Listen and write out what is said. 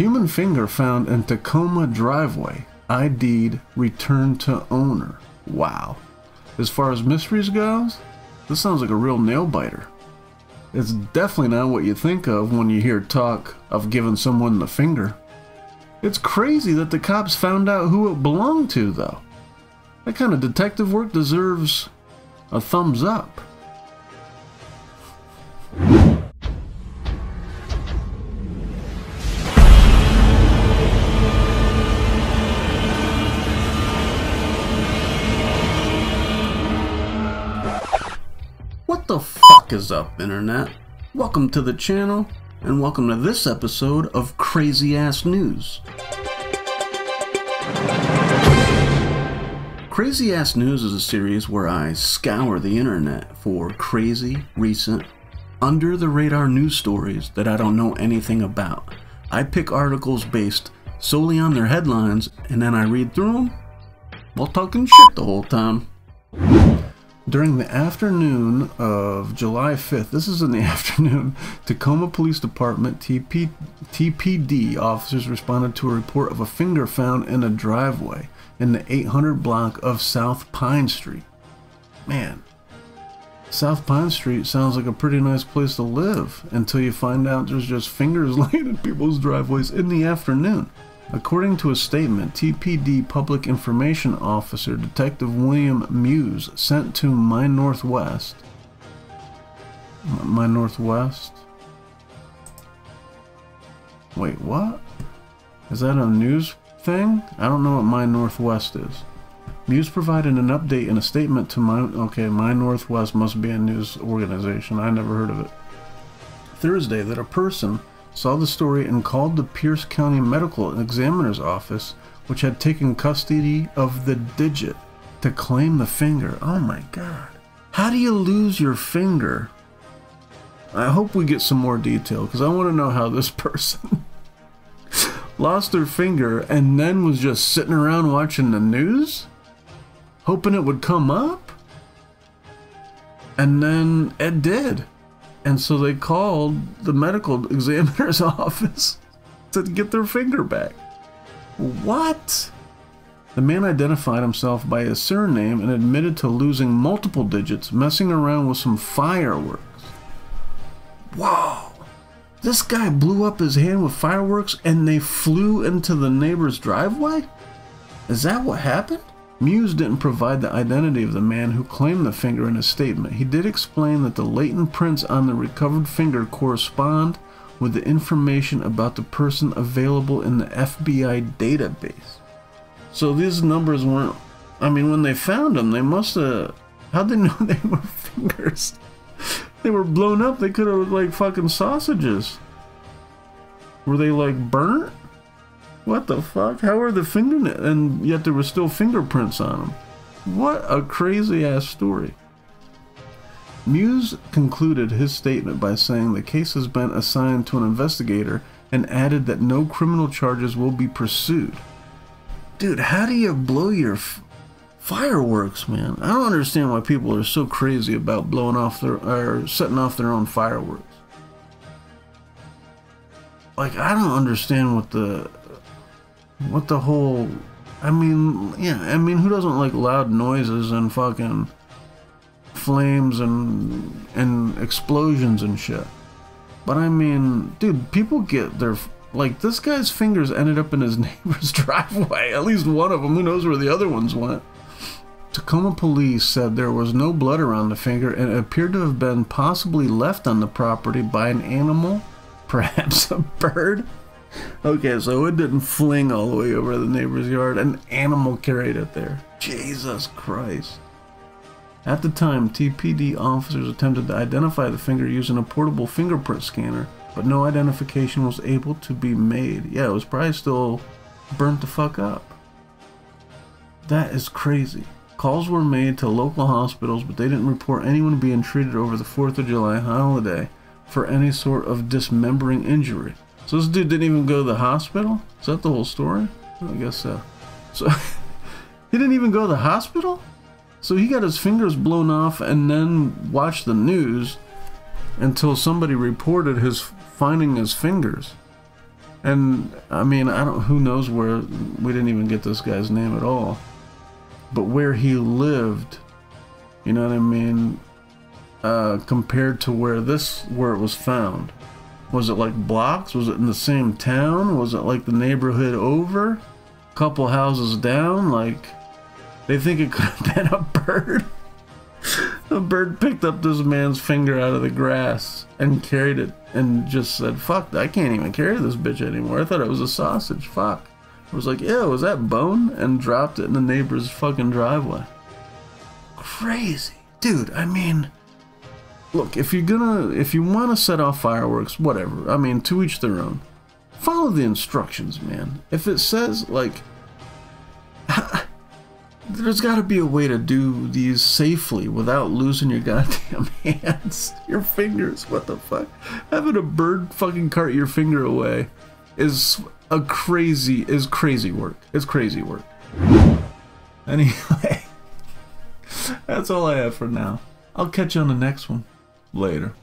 Human finger found in Tacoma driveway. ID'd, returned to owner. Wow. As far as mysteries goes, this sounds like a real nail-biter. It's definitely not what you think of when you hear talk of giving someone the finger. It's crazy that the cops found out who it belonged to, though. That kind of detective work deserves a thumbs up. What the fuck is up, internet? Welcome to the channel, and welcome to this episode of Crazy A$$ News. Crazy A$$ News is a series where I scour the internet for crazy, recent, under-the-radar news stories that I don't know anything about. I pick articles based solely on their headlines, and then I read through them while talking shit the whole time. During the afternoon of July 5th, this is in the afternoon, Tacoma Police Department TPD officers responded to a report of a finger found in a driveway in the 800 block of South Pine Street. Man, South Pine Street sounds like a pretty nice place to live until you find out there's just fingers laying in people's driveways in the afternoon. According to a statement, TPD Public Information Officer Detective William Muse sent to My Northwest? Wait, what? Is that a news thing? I don't know what My Northwest is. Muse provided an update in a statement to My Northwest must be a news organization. I never heard of it. Thursday, that a person saw the story and called the Pierce County Medical Examiner's office, which had taken custody of the digit, to claim the finger. Oh my God. How do you lose your finger? I hope we get some more detail, because I want to know how this person lost their finger and then was just sitting around watching the news, hoping it would come up. And then it did. And so they called the medical examiner's office to get their finger back. What? The man identified himself by his surname and admitted to losing multiple digits, messing around with some fireworks. Whoa! This guy blew up his hand with fireworks and they flew into the neighbor's driveway? Is that what happened? Muse didn't provide the identity of the man who claimed the finger in a statement. He did explain that the latent prints on the recovered finger correspond with the information about the person available in the FBI database. So these numbers weren't... I mean, when they found them, they must have... How'd they know they were fingers? They were blown up. They could have looked like fucking sausages. Were they, like, burnt? What the fuck? How are the fingernails? And yet there were still fingerprints on them. What a crazy ass story. Muse concluded his statement by saying the case has been assigned to an investigator and added that no criminal charges will be pursued. Dude, how do you blow your fireworks, man? I don't understand why people are so crazy about blowing off their, or setting off their own fireworks. Like, I don't understand what the... What the whole... I mean, yeah, I mean, who doesn't like loud noises and fucking flames and explosions and shit? But I mean, dude, people get their... Like, this guy's fingers ended up in his neighbor's driveway. At least one of them. Who knows where the other ones went? Tacoma police said there was no blood around the finger and it appeared to have been possibly left on the property by an animal, perhaps a bird. Okay, so it didn't fling all the way over the neighbor's yard. An animal carried it there. Jesus Christ. At the time, TPD officers attempted to identify the finger using a portable fingerprint scanner, but no identification was able to be made. Yeah, it was probably still burnt the fuck up. That is crazy. Calls were made to local hospitals, but they didn't report anyone being treated over the 4th of July holiday for any sort of dismembering injury. So this dude didn't even go to the hospital? Is that the whole story? I guess so. So he didn't even go to the hospital? So he got his fingers blown off and then watched the news until somebody reported his finding his fingers. And I mean, I don't, who knows where, we didn't even get this guy's name at all, but where he lived, you know what I mean, compared to where this, where it was found. Was it like blocks? Was it in the same town? Was it like the neighborhood over, a couple houses down? Like, they think it could have been a bird. A bird picked up this man's finger out of the grass and carried it and just said, fuck, I can't even carry this bitch anymore. I thought it was a sausage. Fuck. I was like, ew, was that bone? And dropped it in the neighbor's fucking driveway. Crazy. Dude, I mean, look, if you want to set off fireworks, whatever. I mean, to each their own. Follow the instructions, man. If it says, like, there's got to be a way to do these safely without losing your goddamn hands, your fingers. What the fuck? Having a bird fucking cart your finger away is a crazy, is crazy work. It's crazy work. Anyway, that's all I have for now. I'll catch you on the next one. Later.